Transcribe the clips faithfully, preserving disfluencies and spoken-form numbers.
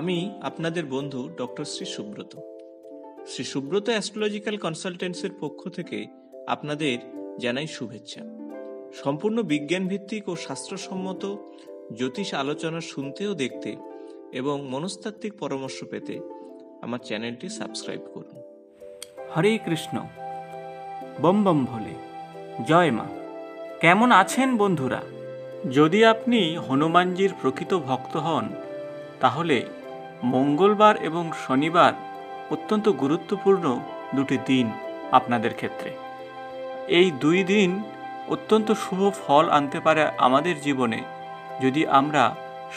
আমি আপনাদের বন্ধু ডক্টর শ্রী সুব্রত। শ্রী সুব্রত অ্যাস্ট্রোলজিক্যাল কনসালটেন্সির পক্ষ থেকে আপনাদের জানাই শুভেচ্ছা। সম্পূর্ণ বিজ্ঞানভিত্তিক ও শাস্ত্রসম্মত জ্যোতিষ আলোচনা শুনতে ও দেখতে এবং মনস্তাত্ত্বিক পরামর্শ পেতে আমার চ্যানেলটি সাবস্ক্রাইব করুন। হরে কৃষ্ণ, বম বম ভোলে, জয় মা। কেমন আছেন বন্ধুরা? যদি আপনি হনুমানজির প্রকৃত ভক্ত হন তাহলে মঙ্গলবার এবং শনিবার অত্যন্ত গুরুত্বপূর্ণ দুটি দিন আপনাদের ক্ষেত্রে। এই দুই দিন অত্যন্ত শুভ ফল আনতে পারে আমাদের জীবনে, যদি আমরা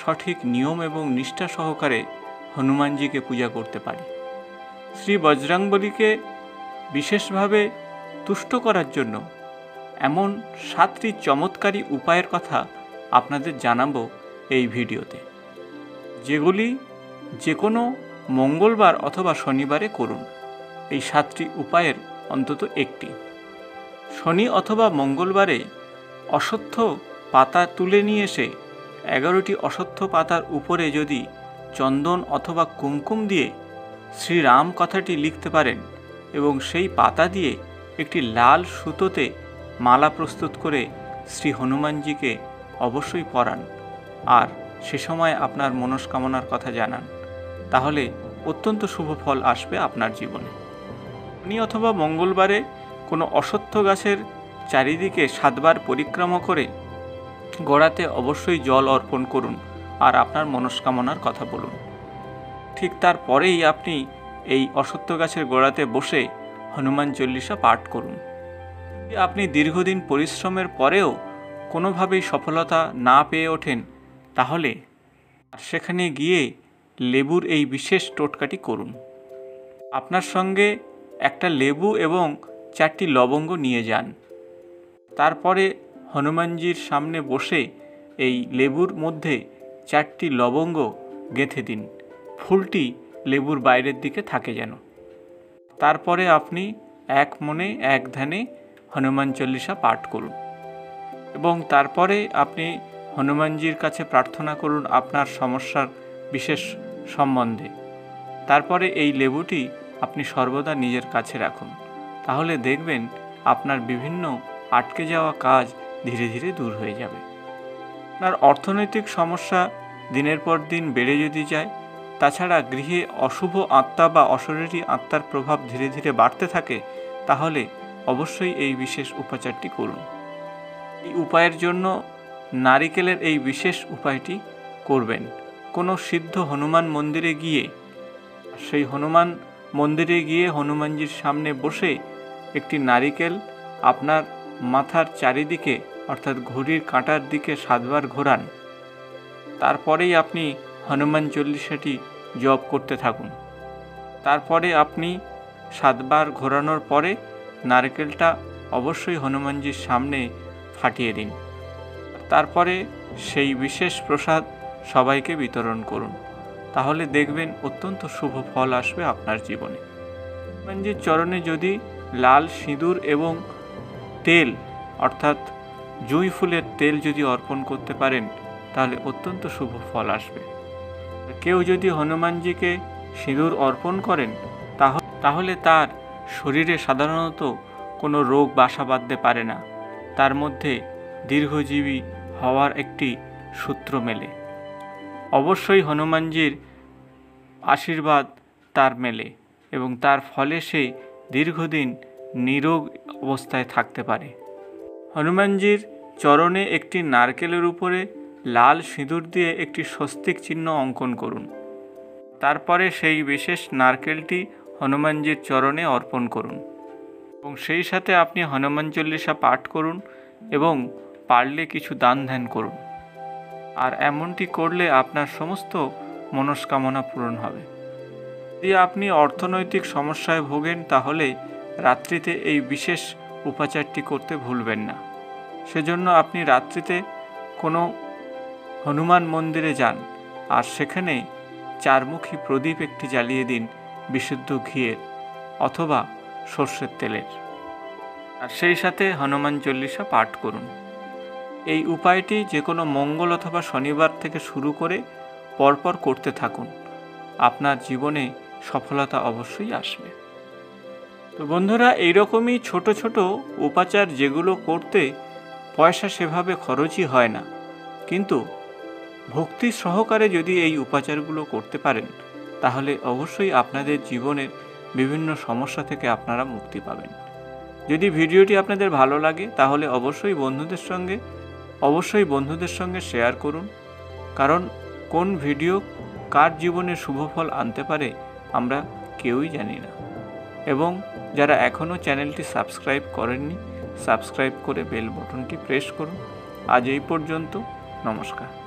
সঠিক নিয়ম এবং নিষ্ঠা সহকারে হনুমানজিকে পূজা করতে পারি। শ্রী বজরংবলীকে বিশেষভাবে তুষ্ট করার জন্য এমন সাতটি চমৎকারী উপায়ের কথা আপনাদের জানাবো এই ভিডিওতে, যেগুলি যে কোনো মঙ্গলবার অথবা শনিবারে করুন। এই সাতটি উপায়ের অন্তত একটি। শনি অথবা মঙ্গলবারে অশ্বত্থ পাতা তুলে নিয়ে এসে এগারোটি অশ্বত্থ পাতার উপরে যদি চন্দন অথবা কুমকুম দিয়ে শ্রীরাম কথাটি লিখতে পারেন এবং সেই পাতা দিয়ে একটি লাল সুতোতে মালা প্রস্তুত করে শ্রী হনুমানজিকে অবশ্যই পরান আর সে সময় আপনার মনস্কামনার কথা জানান, তাহলে অত্যন্ত শুভ ফল আসবে আপনার জীবনে। শনি অথবা মঙ্গলবারে কোনো অশ্বত্থ গাছের চারিদিকে সাতবার পরিক্রমা করে গোড়াতে অবশ্যই জল অর্পণ করুন আর আপনার মনস্কামনার কথা বলুন। ঠিক তারপরেই আপনি এই অশ্বত্থ গাছের গোড়াতে বসে হনুমান চল্লিশা পাঠ করুন। আপনি দীর্ঘদিন পরিশ্রমের পরেও কোনোভাবেই সফলতা না পেয়ে ওঠেন, তাহলে সেখানে গিয়ে লেবুর এই বিশেষ টোটকাটি করুন। আপনার সঙ্গে একটা লেবু এবং চারটি লবঙ্গ নিয়ে যান। তারপরে হনুমানজির সামনে বসে এই লেবুর মধ্যে চারটি লবঙ্গ গেঁথে দিন, ফুলটি লেবুর বাইরের দিকে থাকে যেন। তারপরে আপনি এক মনে এক ধ্যানে হনুমান চল্লিশা পাঠ করুন এবং তারপরে আপনি হনুমানজির কাছে প্রার্থনা করুন আপনার সমস্যার বিশেষ সম্বন্ধে। তারপরে এই লেবুটি আপনি সর্বদা নিজের কাছে রাখুন, তাহলে দেখবেন আপনার বিভিন্ন আটকে যাওয়া কাজ ধীরে ধীরে দূর হয়ে যাবে। আপনার অর্থনৈতিক সমস্যা দিনের পর দিন বেড়ে যদি যায়, তাছাড়া গৃহে অশুভ আত্মা বা অশরীরী আত্মার প্রভাব ধীরে ধীরে বাড়তে থাকে, তাহলে অবশ্যই এই বিশেষ উপচারটি করুন। এই উপায়ের জন্য নারিকেলের এই বিশেষ উপায়টি করবেন। কোনো সিদ্ধ হনুমান মন্দিরে গিয়ে সেই হনুমান মন্দিরে গিয়ে হনুমানজির সামনে বসে একটি নারিকেল আপনার মাথার চারিদিকে অর্থাৎ ঘড়ির কাঁটার দিকে সাতবার ঘোরান। তারপরেই আপনি হনুমান চল্লিশাটি জপ করতে থাকুন। তারপরে আপনি সাতবার ঘোরানোর পরে নারকেলটা অবশ্যই হনুমানজির সামনে ফাটিয়ে দিন। তারপরে সেই বিশেষ প্রসাদ সবাইকে বিতরণ করুন, তাহলে দেখবেন অত্যন্ত শুভ ফল আসবে আপনার জীবনে। হনুমানজির চরণে যদি লাল সিঁদুর এবং তেল অর্থাৎ জুঁই ফুলের তেল যদি অর্পণ করতে পারেন, তাহলে অত্যন্ত শুভ ফল আসবে। কেউ যদি হনুমানজিকে সিঁদুর অর্পণ করেন তাহলে তার শরীরে সাধারণত কোনো রোগ বাসা বাঁধতে পারে না, তার মধ্যে দীর্ঘজীবী হওয়ার একটি সূত্র মেলে। অবশ্যই হনুমানজির আশীর্বাদ তার মেলে এবং তার ফলে সে দীর্ঘদিন নিরোগ অবস্থায় থাকতে পারে। হনুমানজির চরণে একটি নারকেলের উপরে লাল সিঁদুর দিয়ে একটি স্বস্তিক চিহ্ন অঙ্কন করুন। তারপরে সেই বিশেষ নারকেলটি হনুমানজির চরণে অর্পণ করুন এবং সেই সাথে আপনি হনুমান চল্লিশা পাঠ করুন এবং পারলে কিছু দান ধ্যান করুন, আর এমনটি করলে আপনার সমস্ত মনস্কামনা পূরণ হবে। যদি আপনি অর্থনৈতিক সমস্যায় ভোগেন, তাহলে রাত্রিতে এই বিশেষ উপাচারটি করতে ভুলবেন না। সেজন্য আপনি রাত্রিতে কোনো হনুমান মন্দিরে যান আর সেখানে চারমুখী প্রদীপ একটি জ্বালিয়ে দিন বিশুদ্ধ ঘিয়ের অথবা সর্ষের তেলের, আর সেই সাথে হনুমান চল্লিশা পাঠ করুন। এই উপায়টি যে কোনো মঙ্গল অথবা শনিবার থেকে শুরু করে পরপর করতে থাকুন আপনার জীবনে সফলতা অবশ্যই আসবে। তো বন্ধুরা, এইরকমই ছোট ছোট উপাচার যেগুলো করতে পয়সা সেভাবে খরচই হয় না, কিন্তু ভক্তি সহকারে যদি এই উপাচারগুলো করতে পারেন তাহলে অবশ্যই আপনাদের জীবনের বিভিন্ন সমস্যা থেকে আপনারা মুক্তি পাবেন। যদি ভিডিওটি আপনাদের ভালো লাগে তাহলে অবশ্যই বন্ধুদের সঙ্গে অবশ্যই বন্ধুদের সঙ্গে শেয়ার করুন, কারণ কোন ভিডিও কার জীবনে শুভফল আনতে পারে আমরা কেউই জানি না। এবং যারা এখনও চ্যানেলটি সাবস্ক্রাইব করেননি, সাবস্ক্রাইব করে বেল বটনটি প্রেস করুন। আজ এই পর্যন্ত, নমস্কার।